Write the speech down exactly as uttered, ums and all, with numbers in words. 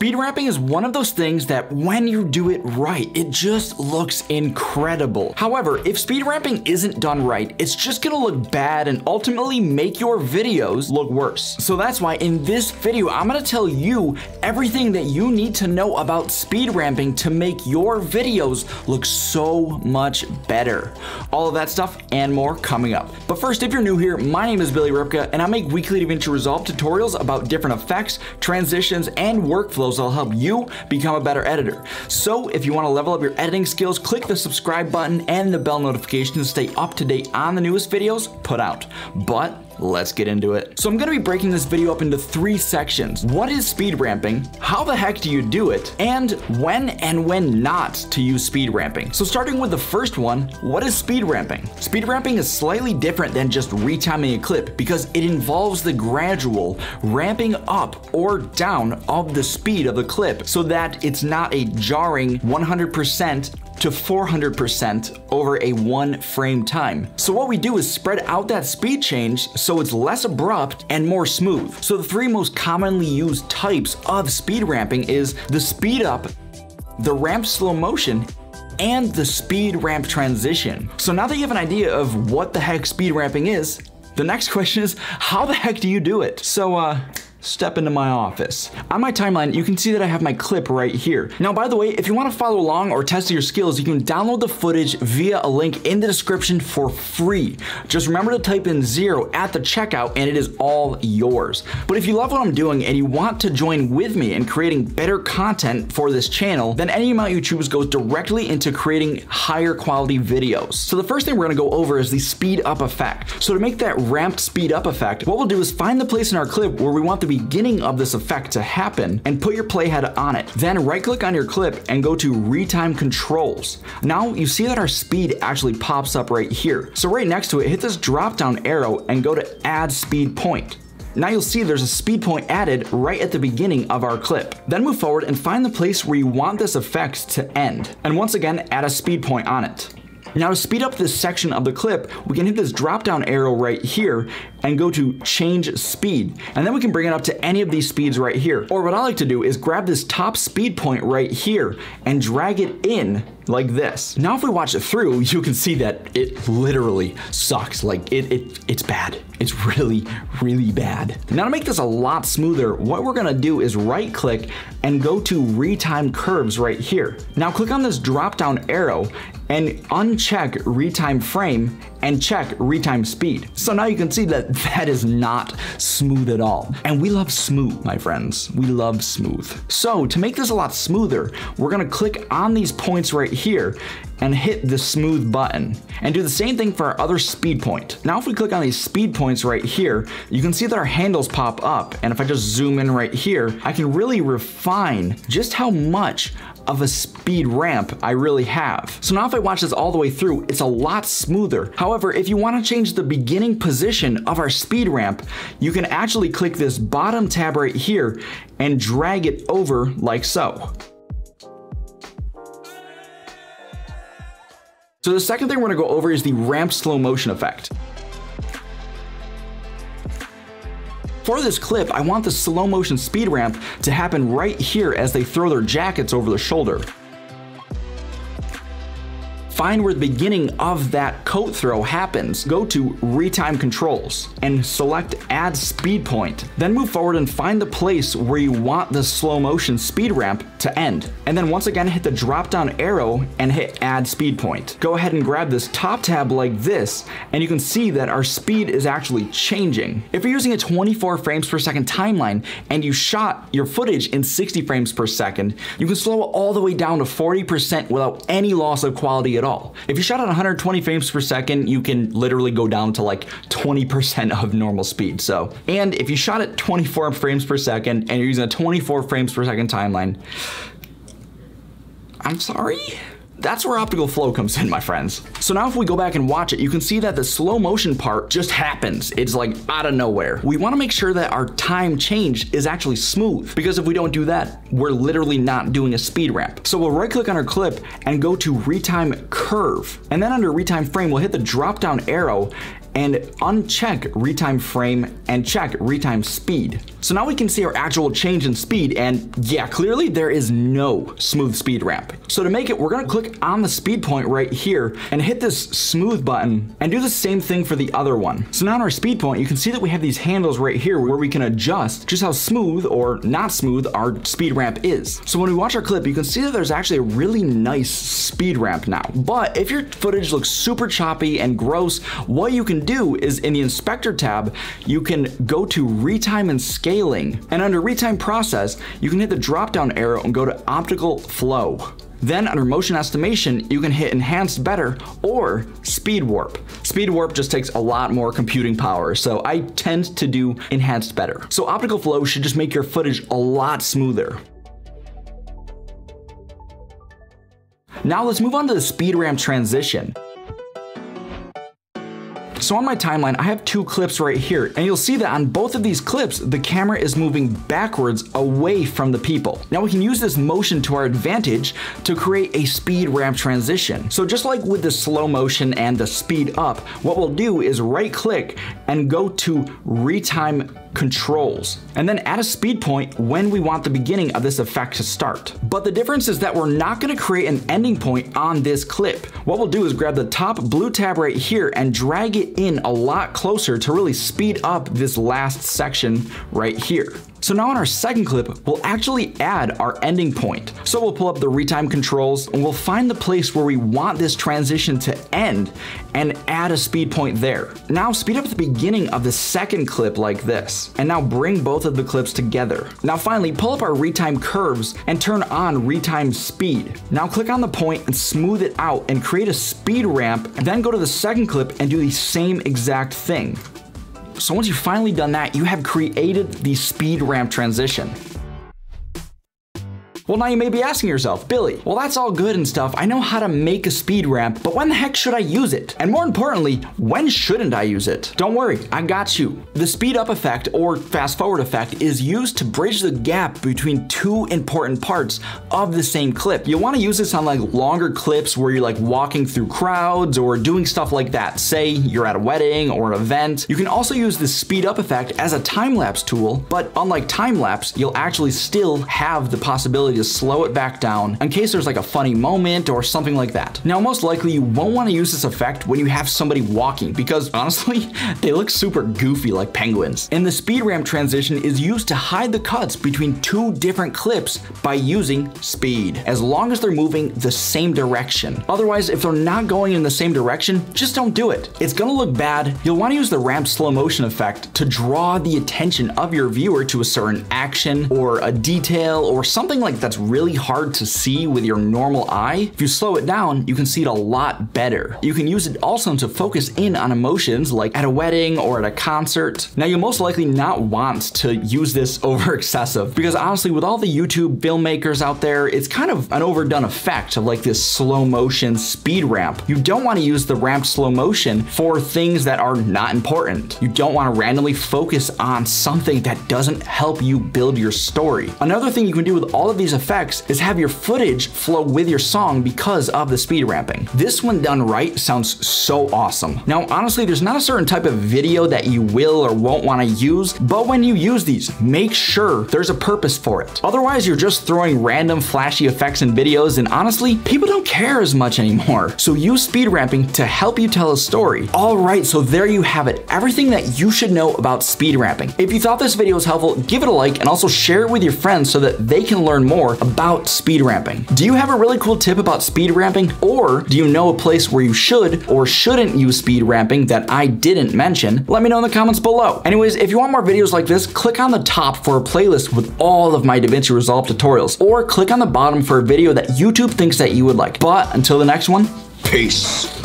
Speed wrapping is one of those things that when you do it right, it just looks incredible. However, if speed wrapping isn't done right, it's just gonna look bad and ultimately make your videos look worse. So that's why in this video, I'm gonna tell you everything that you need to know about speed wrapping to make your videos look so much better. All of that stuff and more coming up. But first, if you're new here, my name is Billy Rybka and I make weekly DaVinci Resolve tutorials about different effects, transitions, and workflows that'll help you become a better editor. So if you want to level up your editing skills, click the subscribe button and the bell notification to stay up to date on the newest videos put out. But let's get into it. So I'm gonna be breaking this video up into three sections. What is speed ramping? How the heck do you do it? And when and when not to use speed ramping. So starting with the first one, what is speed ramping? Speed ramping is slightly different than just retiming a clip because it involves the gradual ramping up or down of the speed of the clip so that it's not a jarring one hundred percent to four hundred percent over a one frame time. So what we do is spread out that speed change so it's less abrupt and more smooth. So the three most commonly used types of speed ramping is the speed up, the ramp slow motion, and the speed ramp transition. So now that you have an idea of what the heck speed ramping is, the next question is, how the heck do you do it? So, uh, step into my office. On my timeline, you can see that I have my clip right here. Now, by the way, if you want to follow along or test your skills, you can download the footage via a link in the description for free. Just remember to type in zero at the checkout and it is all yours. But if you love what I'm doing and you want to join with me in creating better content for this channel, then any amount you choose goes directly into creating higher quality videos. So the first thing we're going to go over is the speed up effect. So to make that ramped speed up effect, what we'll do is find the place in our clip where we want the beginning of this effect to happen and put your playhead on it. Then right click on your clip and go to retime controls. Now you see that our speed actually pops up right here. So right next to it, hit this drop down arrow and go to add speed point. Now you'll see there's a speed point added right at the beginning of our clip. Then move forward and find the place where you want this effect to end. And once again, add a speed point on it. Now to speed up this section of the clip, we can hit this drop down arrow right here and go to change speed. And then we can bring it up to any of these speeds right here. Or what I like to do is grab this top speed point right here and drag it in like this. Now if we watch it through, you can see that it literally sucks. Like it, it, it's bad. It's really, really bad. Now to make this a lot smoother, what we're gonna do is right click and go to retime curves right here. Now click on this drop down arrow and uncheck retime frame and check retime speed. So now you can see that that is not smooth at all. And we love smooth, my friends. We love smooth. So to make this a lot smoother, we're gonna click on these points right here and hit the smooth button and do the same thing for our other speed point. Now if we click on these speed points right here, you can see that our handles pop up. And if I just zoom in right here, I can really refine just how much of a speed ramp I really have. So now if I watch this all the way through, it's a lot smoother. However, if you want to change the beginning position of our speed ramp, you can actually click this bottom tab right here and drag it over like so. So the second thing we're gonna go over is the ramp slow motion effect. For this clip, I want the slow motion speed ramp to happen right here as they throw their jackets over the shoulder. Find where the beginning of that coat throw happens. Go to retime controls and select add speed point. Then move forward and find the place where you want the slow motion speed ramp to end. And then once again, hit the drop down arrow and hit add speed point. Go ahead and grab this top tab like this, and you can see that our speed is actually changing. If you're using a twenty-four frames per second timeline and you shot your footage in sixty frames per second, you can slow it all the way down to forty percent without any loss of quality at all. If you shot at one hundred twenty frames per second, you can literally go down to like twenty percent of normal speed. So, and if you shot at twenty-four frames per second and you're using a twenty-four frames per second timeline, I'm sorry. That's where optical flow comes in, my friends. So now if we go back and watch it, you can see that the slow motion part just happens. It's like out of nowhere. We wanna make sure that our time change is actually smooth, because if we don't do that, we're literally not doing a speed ramp. So we'll right click on our clip and go to retime curve. And then under retime frame, we'll hit the drop down arrow and uncheck retime frame and check retime speed. So now we can see our actual change in speed, and yeah, clearly there is no smooth speed ramp. So to make it, we're gonna click on the speed point right here and hit this smooth button and do the same thing for the other one. So now on our speed point, you can see that we have these handles right here where we can adjust just how smooth or not smooth our speed ramp is. So when we watch our clip, you can see that there's actually a really nice speed ramp now. But if your footage looks super choppy and gross, what you can do is in the inspector tab, you can go to retime and scale. And under retime process, you can hit the drop down arrow and go to optical flow. Then under motion estimation, you can hit enhanced better or speed warp. Speed warp just takes a lot more computing power, so I tend to do enhanced better. So optical flow should just make your footage a lot smoother. Now let's move on to the speed ramp transition. So on my timeline, I have two clips right here, and you'll see that on both of these clips, the camera is moving backwards away from the people. Now we can use this motion to our advantage to create a speed ramp transition. So just like with the slow motion and the speed up, what we'll do is right click and go to retime controls, and then add a speed point when we want the beginning of this effect to start. But the difference is that we're not gonna create an ending point on this clip. What we'll do is grab the top blue tab right here and drag it in a lot closer to really speed up this last section right here. So now on our second clip, we'll actually add our ending point. So we'll pull up the retime controls and we'll find the place where we want this transition to end and add a speed point there. Now speed up the beginning of the second clip like this, and now bring both of the clips together. Now finally, pull up our retime curves and turn on retime speed. Now click on the point and smooth it out and create a speed ramp, and then go to the second clip and do the same exact thing. So once you've finally done that, you have created the speed ramp transition. Well, now you may be asking yourself, Billy, well, that's all good and stuff. I know how to make a speed ramp, but when the heck should I use it? And more importantly, when shouldn't I use it? Don't worry, I got you. The speed up effect or fast forward effect is used to bridge the gap between two important parts of the same clip. You'll want to use this on like longer clips where you're like walking through crowds or doing stuff like that. Say you're at a wedding or an event. You can also use the speed up effect as a time lapse tool, but unlike time lapse, you'll actually still have the possibility to slow it back down in case there's like a funny moment or something like that. Now, most likely you won't want to use this effect when you have somebody walking because honestly, they look super goofy like penguins. And the speed ramp transition is used to hide the cuts between two different clips by using speed, as long as they're moving the same direction. Otherwise, if they're not going in the same direction, just don't do it. It's gonna look bad. You'll want to use the ramp slow motion effect to draw the attention of your viewer to a certain action or a detail or something like that. It's really hard to see with your normal eye. If you slow it down, you can see it a lot better. You can use it also to focus in on emotions like at a wedding or at a concert. Now you'll most likely not want to use this over excessive because honestly, with all the YouTube filmmakers out there, it's kind of an overdone effect of like this slow motion speed ramp. You don't want to use the ramp slow motion for things that are not important. You don't want to randomly focus on something that doesn't help you build your story. Another thing you can do with all of these effects is have your footage flow with your song because of the speed ramping. This one done right sounds so awesome. Now, honestly, there's not a certain type of video that you will or won't want to use, but when you use these, make sure there's a purpose for it. Otherwise, you're just throwing random flashy effects in videos, and honestly, people don't care as much anymore. So use speed ramping to help you tell a story. All right, so there you have it. Everything that you should know about speed ramping. If you thought this video was helpful, give it a like and also share it with your friends so that they can learn more about speed ramping. Do you have a really cool tip about speed ramping, or do you know a place where you should or shouldn't use speed ramping that I didn't mention? Let me know in the comments below. Anyways, if you want more videos like this, click on the top for a playlist with all of my DaVinci Resolve tutorials, or click on the bottom for a video that YouTube thinks that you would like. But until the next one, peace.